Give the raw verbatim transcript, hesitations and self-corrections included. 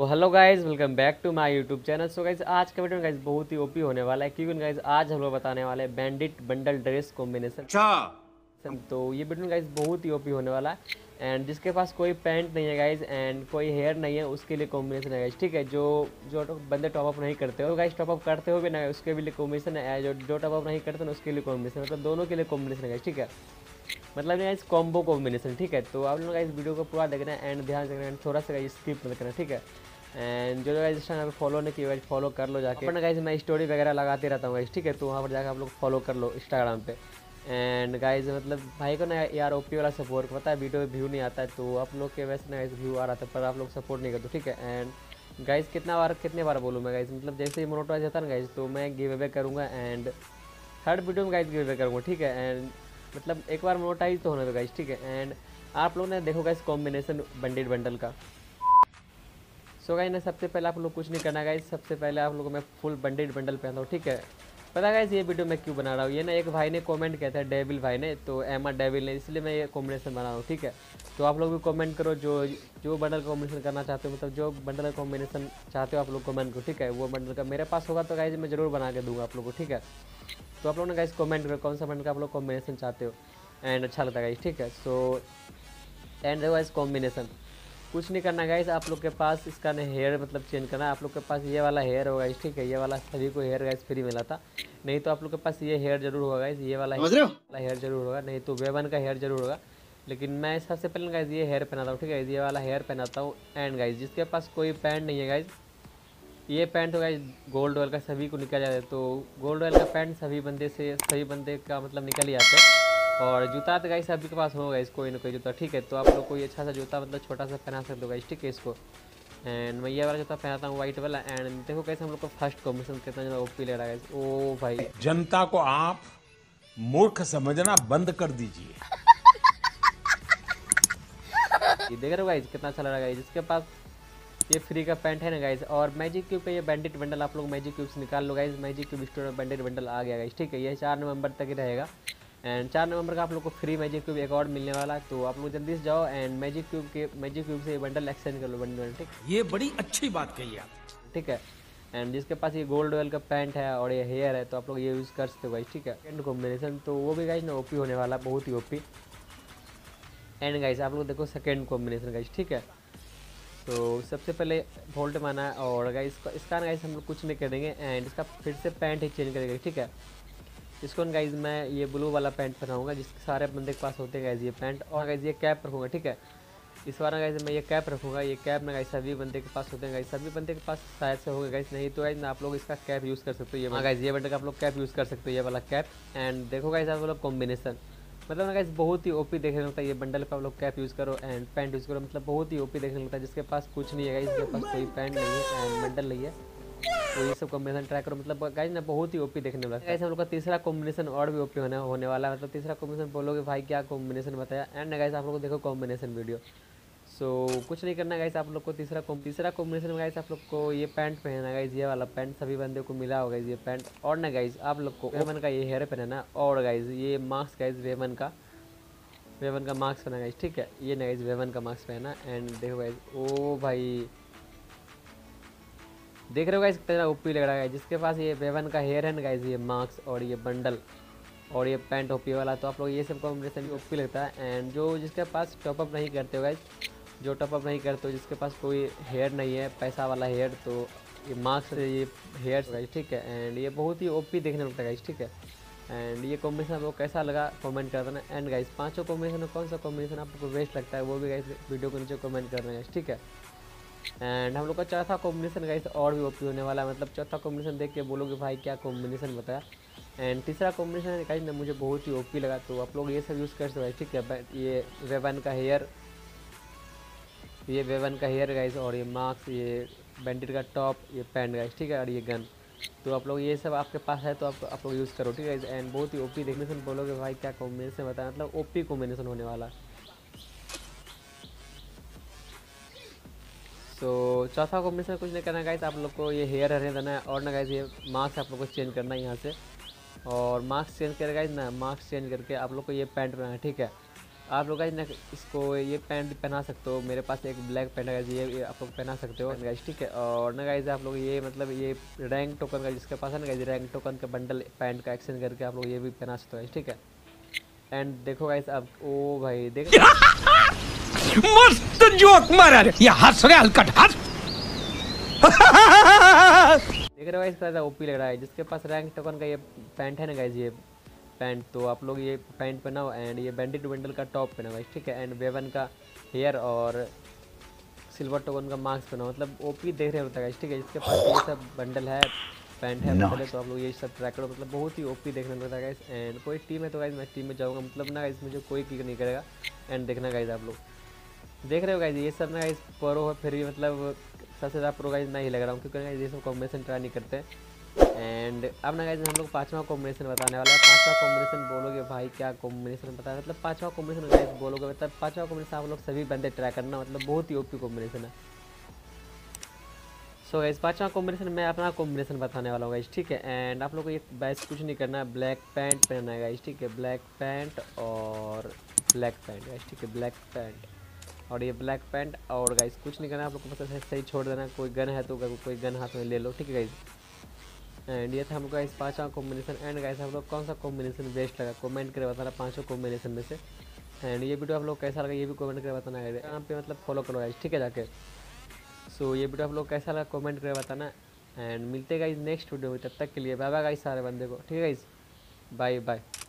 तो hello guys, welcome back to my YouTube channel. So guys, आज का video guys बहुत ही ओपी होने वाला है, क्योंकि गाइज आज हम लोग बताने वाले हैं बैंडिट बंडल ड्रेस कॉम्बिनेशन। अच्छा, तो ये वीडियो गाइज बहुत ही ओपी होने वाला है। एंड जिसके पास कोई पैंट नहीं है गाइज एंड कोई हेयर नहीं है, उसके लिए कॉम्बिनेशन है गाइज। ठीक है, जो जो बंदे टॉपअप नहीं करते हो गाइज, टॉपअप करते हो भी ना उसके लिए कॉम्बिनेशन है, जो जो टॉपअप नहीं करते ना उसके लिए कॉम्बिनेशन, मतलब दोनों के लिए कॉम्बिनेशन है गाइज। ठीक है, मतलब गाइज कॉम्बो कॉम्बिनेशन। ठीक है, तो आप लोग इस वीडियो को पूरा देखना है एंड ध्यान देखना है, थोड़ा सा स्किप मत करना। ठीक है, एंड जो लोग इंस्टाग्राम पर फॉलो नहीं किया गाइज फॉलो कर लो जाके, अपना गाइज मैं स्टोरी वगैरह लगाते रहता हूँ गाइज। ठीक है, तो वहाँ पर जाकर आप लोग फॉलो कर लो इंस्टाग्राम पे। एंड गाइज मतलब भाई को ना यार ओपी वाला सपोर्ट पता है, वीडियो में व्यू नहीं आता है, तो आप लोग के वैसे ना व्यू आ रहा था पर आप लोग सपोर्ट नहीं करते। ठीक है, एंड गाइज कितना बार कितने बार बोलूँ मैं गाइज, मतलब जैसे ही मोनोटाइज होता है ना गाइज तो मैं गिव अवे करूँगा एंड थर्ड वीडियो में गाइज गिव अवे करूँगा। ठीक है, एंड मतलब एक बार मोनोटाइज तो होने दो गाइज। ठीक है, एंड आप लोग ने देखो गाइज कॉम्बिनेशन बंडिट बंडल का। सो गाइज ना सबसे पहले आप लोग कुछ नहीं करना गाइज, सबसे पहले आप लोग को मैं फुल बंडिट बंडल पहनता हूँ। ठीक है, पता गाइज ये वीडियो मैं क्यों बना रहा हूँ, ये ना एक भाई ने कमेंट किया था, डेविल भाई ने, तो एमा डेविल ने, इसलिए मैं ये कॉम्बिनेशन बना रहा हूँ। ठीक है, तो आप लोग भी कमेंट करो जो जो बंडल कॉम्बिनेशन करना चाहते हो, मतलब जो बंडल कॉम्बिनेशन चाहते हो आप लोग कमेंट करो। ठीक है, वो बंडल का मेरे पास होगा तो गाइज मैं ज़रूर बना के दूँगा आप लोग को। ठीक है, तो आप लोग ने गाइज कॉमेंट करो कौन सा बंडल का आप लोग कॉम्बिनेशन चाहते हो एंड अच्छा लगता है गाइज। ठीक है, सो एंड वाइज कॉम्बिनेशन कुछ नहीं करना गाइज, आप लोग के पास इसका ना हेयर मतलब चेंज करना है। आप लोग के पास ये वाला हेयर होगा गाइज। ठीक है, ये वाला सभी को हेयर गाइज फ्री मिला था, नहीं तो आप लोग के पास ये हेयर जरूर होगा गाइज, ये वाला हेयर जरूर होगा, नहीं तो वेवन का हेयर जरूर होगा। लेकिन मैं सबसे पहले गाइज ये हेयर पहनाता हूँ। ठीक है, ये वाला हेयर पहनाता हूँ। एंड गाइज जिसके पास कोई पैंट नहीं है गाइज, ये पैंट होगा गोल्ड ऑयल का, सभी को निकल जाता है, तो गोल्ड ऑयल का पैंट सभी बंदे से सभी बंदे का मतलब निकल ही आता है। और जूता तो गाइस सभी के पास होगा गाइस, कोई ना कोई जूता। ठीक है, तो आप लोग कोई अच्छा सा जूता मतलब छोटा सा पहना सकते हो गाइस। ठीक है, इसको एंड मैं ये वाला जूता पहनाता हूँ, व्हाइट वाला। एंड देखो कैसे हम लोग को फर्स्ट कॉम्बिनेशन कितना ज़्यादा ओपी ले रहा है गाइस। ओ भाई, जनता को आप मूर्ख समझना बंद कर दीजिए। ये देख रहे हो गाइस कितना अच्छा लग रहा है गाइस, जिसके पास ये फ्री का पैंट है ना गाइज। और मैजिक क्यूब पे ये बैंडिट बंडल आप लोग मैजिक क्यूब से निकाल लो गाइज, मैजिक क्यूब स्टोर में बैंडिट बंडल आ गया गाइज। ठीक है, ये चार नवंबर तक ही रहेगा एंड चार नवंबर का आप लोग को फ्री मैजिक क्यूब एक और मिलने वाला है, तो आप लोग जल्दी से जाओ एंड मैजिक क्यूब के मैजिक क्यूब से ये बंडल एक्सचेंज कर लो बंडल। ठीक, ये बड़ी अच्छी बात कही आप। ठीक है, एंड जिसके पास ये गोल्ड ऑयल का पैंट है और ये हेयर है तो आप लोग ये यूज़ कर सकते हो गाइज। ठीक है, एंड कॉम्बिनेशन तो वो भी गाइज ना ओपी होने वाला, बहुत ही ओपी। एंड गाइज आप लोग देखो सेकेंड कॉम्बिनेशन गाइज। ठीक है, तो सबसे पहले वोल्ट माना है और गाइज इसका इसका गाइज हम लोग कुछ नहीं करेंगे एंड इसका फिर से पैंट ही चेंज करेंगे। ठीक है, इसको गाइज मैं ये ब्लू वाला पैंट पहनाऊंगा, जिसके सारे बंदे के पास होते हैं गाइज ये पैंट। और गाइज ये कैप रखूँगा। ठीक है, इस बार गाइज मैं ये कैप रखूँगा, ये कैप ना गाइज सभी बंदे के पास होते हैं गाइज, सभी बंदे के पास शायद से होगा गाइज, नहीं तो गाइज ना आप लोग इसका कैप यूज़ कर सकते हो। ये गाइज ये बंदे का आप लोग कैप यूज़ कर सकते हो, ये वाला कैप। एंड देखो गाइज आप लोग कॉम्बिनेशन मतलब ना गाइज बहुत ही ओपी देखने लगता है, ये बंडल पर आप लोग कैप यूज़ करो एंड पैंट यूज़ करो, मतलब बहुत ही ओपी देखने लगता है। जिसके पास कुछ नहीं है गाइज, जिसके पास कोई पैंट नहीं है एंड बंडल नहीं है, तो ये सब कॉम्बिनेशन ट्राई करो, मतलब गाइज ना बहुत ही ओपी देखने वाला है गाइज। हम लोग का तीसरा कॉम्बिनेशन और भी ओपी होने होने वाला है, मतलब तीसरा कॉम्बिनेशन बोलोगे भाई क्या कॉम्बिनेशन बताया। एंड गाइज आप लोग को देखो कॉम्बिनेशन वीडियो, सो so, कुछ नहीं करना गाइज आप लोग को। तीसरा तीसरा कॉम्बिनेशन में गाइज आप लोग को ये पैंट पहनना गाइज, ये वाला पैंट सभी बंदे को मिला होगा ये पैंट। और ना गाइज आप लोग को रेमन का ये हेयर पहनना और गाइज ये मास्क गाइज रेमन का रेमन का मास्क पहना गाइज। ठीक है, ये ना गाइज रेमन का मास्क पहना। एंड देखो गाइज, ओ भाई देख रहे हो गाइज कितना ओपी लग रहा है, जिसके पास ये वेवन का हेयर है ना गाइज, ये मास्क और ये बंडल और ये पैंट ओपी वाला, तो आप लोग ये सब कॉम्बिनेशन भी ओपी लगता है। एंड जो जिसके पास टॉपअप नहीं करते हो गाइज, जो टॉपअप नहीं करते हो, जिसके पास कोई हेयर नहीं है, पैसा वाला हेयर, तो ये मास्क ये हेयर गाइज। ठीक है, एंड ये बहुत ही ओपी देखने लगता है गाइज। ठीक है, एंड ये कॉम्बिनेशन आपको कैसा लगा कॉमेंट कर देना। एंड गाइज पाँचों कॉम्बिनेशन में कौन सा कॉम्बिनेशन आपको बेस्ट लगता है वो भी गाइज वीडियो के नीचे कॉमेंट कर देना। ठीक है, एंड हम लोग का चौथा कॉम्बिनेशन गाइस और भी ओपी होने वाला है, मतलब चौथा कॉम्बिनेशन देख के बोलोगे भाई क्या कॉम्बिनेशन बताया। एंड तीसरा कॉम्बिनेशन गाइस ना मुझे बहुत ही ओपी लगा, तो आप लोग ये सब यूज़ कर सकते हो। ठीक है, ये वेवन का हेयर ये वेवन का हेयर गाइस और ये मास्क, ये बैंडिट का टॉप, ये पैंट गाइस। ठीक है, और ये गन, तो आप लोग ये सब आपके पास है तो आप आप लोग यूज़ करो। ठीक है, एंड बहुत ही ओपी देखने से बोलोगे भाई क्या कॉम्बिनेशन बताया, मतलब ओपी कॉम्बिनेशन होने वाला है। तो चौथा कॉम्बिनेशन कुछ नहीं करना गाइस, आप लोग को ये हेयर रहने देना है और ना गाइस ये मास्क आप लोग को चेंज करना है यहाँ से, और मास्क चेंज कर गाइस ना मास्क चेंज करके आप लोग को ये पैंट पहनना है। ठीक है, आप लोग गाइस इसको ये पैंट पहना सकते हो, मेरे पास एक ब्लैक पैंट है ये, ये आप लोग पहना सकते हो गाइस, ठीक है। और ना गाइस आप लोग ये मतलब ये रैंक टोकन का जिसके पास है ना गाइस रैंक टोकन का बंडल पैंट का एक्सचेंज करके आप लोग ये भी पहना सकते हो गाइस, ठीक है। एंड देखो गाइस अब ओ भाई देख मस्त जोक मारा रे, ये हंस रे हलकट हंस, देख रहे हो गाइस कैसा ओपी लग रहा है। जिसके पास रैंक टोकन का ये पैंट है ना गाइस ये पैंट, तो आप लोग ये पैंट पहनाओ एंड ये बैंडिट बंडल का टॉप पहनाओ गाइस, ठीक है। एंड वेवन का हेयर और सिल्वर टोकन का मास्क पहनाओ, मतलब ओपी देख रहे होता है गाइस, ठीक है। जिसके पास ये सब बंडल है पैंट है बंडल है तो आप लोग ये सब ट्रैक करो, मतलब बहुत ही ओपी देखने को मिलता है गाइस। एंड कोई टीम है तो गाइस मैं टीम में जाऊँगा, मतलब ना गाइस मुझे कोई क्लिक नहीं करेगा। एंड देखना गाइस आप लोग देख रहे हो गाइस ये सब ना गाइस प्रो हो फिर भी मतलब सबसे ज़्यादा प्रो गाइस मैं ही लग रहा हूँ, क्योंकि ये सब कॉम्बिनेशन ट्राई नहीं करते। एंड अब ना गाइस हम लोग पांचवा कॉम्बिनेशन बताने वाला है। पांचवा कॉम्बिनेशन बोलोगे भाई क्या कॉम्बिनेशन बताया, मतलब पांचवा कॉम्बिनेशन गाइस बोलोगे मतलब पांचवा कॉम्बिनेशन आप लोग सभी बंदे ट्राई करना, मतलब बहुत ही ओपी कॉम्बिनेशन है। सो गाइस पांचवा कॉम्बिनेशन मैं अपना कॉम्बिनेशन बताने वाला हूँ गाइस, ठीक है। एंड आप लोग को ये गाइस कुछ नहीं करना है, ब्लैक पैंट पहनना है गाइस, ठीक है। ब्लैक पैंट और ब्लैक पैंट गाइस, ठीक है। ब्लैक पैंट और ये ब्लैक पैंट और गाइस कुछ नहीं करना आप लोग को, मतलब सही छोड़ देना, कोई गन है तो कोई गन हाथ में ले लो, ठीक है गाइस। एंड ये था हमको गाइस पांचवा कॉम्बिनेशन। एंड गाइस आप लोग कौन सा कॉम्बिनेशन बेस्ट लगा कमेंट करके बताना पांचों कॉम्बिनेशन में से। एंड ये वीडियो आप लोग कैसा लगा ये भी कमेंट करके बताना है, यहाँ पे मतलब फॉलो करो गाइस, ठीक है जाके। सो so, ये वीडियो आप लोग कैसा लगा कमेंट करके बताना। एंड मिलते गाइस नेक्स्ट वीडियो में, तब तक के लिए बाय बाय गाइस सारे बंदे को, ठीक है गाइस, बाय बाय।